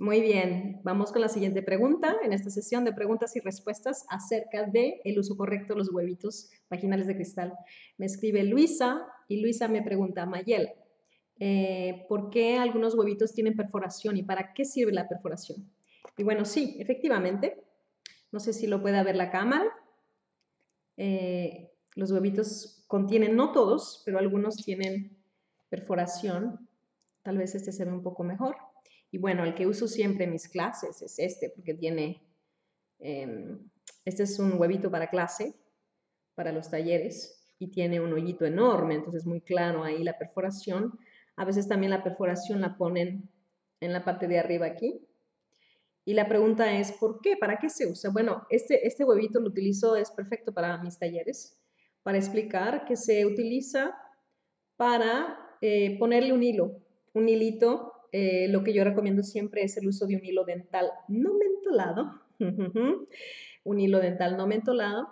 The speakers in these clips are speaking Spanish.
Muy bien, vamos con la siguiente pregunta en esta sesión de preguntas y respuestas acerca del uso correcto de los huevitos vaginales de cristal. Me escribe Luisa y Luisa me pregunta, Mayel, ¿por qué algunos huevitos tienen perforación y para qué sirve la perforación? Y bueno, sí, efectivamente, no sé si lo puede ver la cámara, los huevitos contienen, no todos, pero algunos tienen perforación, tal vez este se ve un poco mejor. Y bueno, el que uso siempre en mis clases es este, porque tiene, este es un huevito para clase, para los talleres, y tiene un hoyito enorme, entonces muy claro ahí la perforación. A veces también la perforación la ponen en la parte de arriba aquí. Y la pregunta es, ¿por qué? ¿Para qué se usa? Bueno, este huevito lo utilizo, es perfecto para mis talleres, para explicar que se utiliza para ponerle un hilo, un hilito. Lo que yo recomiendo siempre es el uso de un hilo dental no mentolado, un hilo dental no mentolado.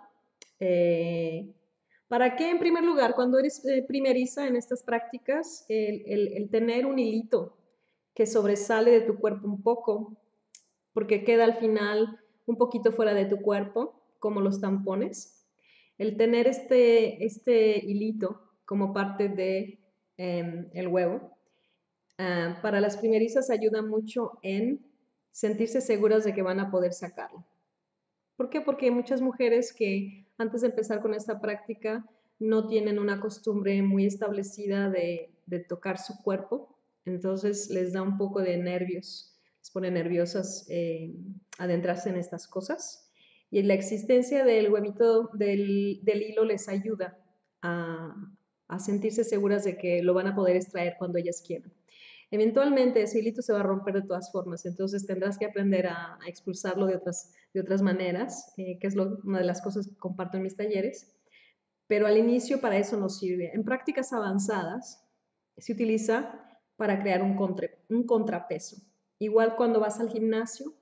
¿Para qué? En primer lugar, cuando eres primeriza en estas prácticas, el tener un hilito que sobresale de tu cuerpo un poco, porque queda al final un poquito fuera de tu cuerpo, como los tampones, el tener este hilito como parte de el huevo. Para las primerizas ayuda mucho en sentirse seguras de que van a poder sacarlo. ¿Por qué? Porque hay muchas mujeres que antes de empezar con esta práctica no tienen una costumbre muy establecida de tocar su cuerpo, entonces les da un poco de nervios, les pone nerviosas adentrarse en estas cosas, y la existencia del huevito del hilo les ayuda a sentirse seguras de que lo van a poder extraer cuando ellas quieran. Eventualmente ese hilito se va a romper de todas formas, entonces tendrás que aprender a expulsarlo de otras maneras, que es una de las cosas que comparto en mis talleres, pero al inicio para eso nos sirve. En prácticas avanzadas se utiliza para crear un contrapeso. Igual cuando vas al gimnasio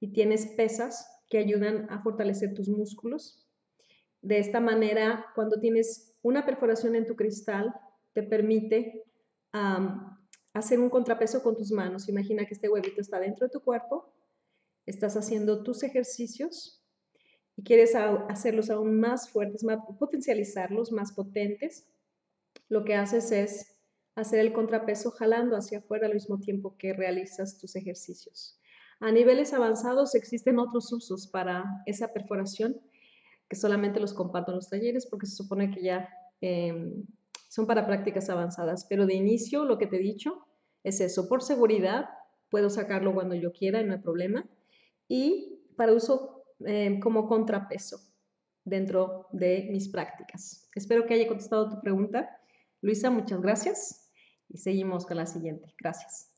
y tienes pesas que ayudan a fortalecer tus músculos, de esta manera cuando tienes una perforación en tu cristal te permite hacer un contrapeso con tus manos. Imagina que este huevito está dentro de tu cuerpo, estás haciendo tus ejercicios y quieres hacerlos aún más fuertes, potencializarlos, más potentes. Lo que haces es hacer el contrapeso jalando hacia afuera al mismo tiempo que realizas tus ejercicios. A niveles avanzados existen otros usos para esa perforación que solamente los comparto en los talleres porque se supone que ya son para prácticas avanzadas, pero de inicio lo que te he dicho es eso, por seguridad puedo sacarlo cuando yo quiera y no hay problema, y para uso como contrapeso dentro de mis prácticas. Espero que haya contestado tu pregunta, Luisa, muchas gracias y seguimos con la siguiente. Gracias.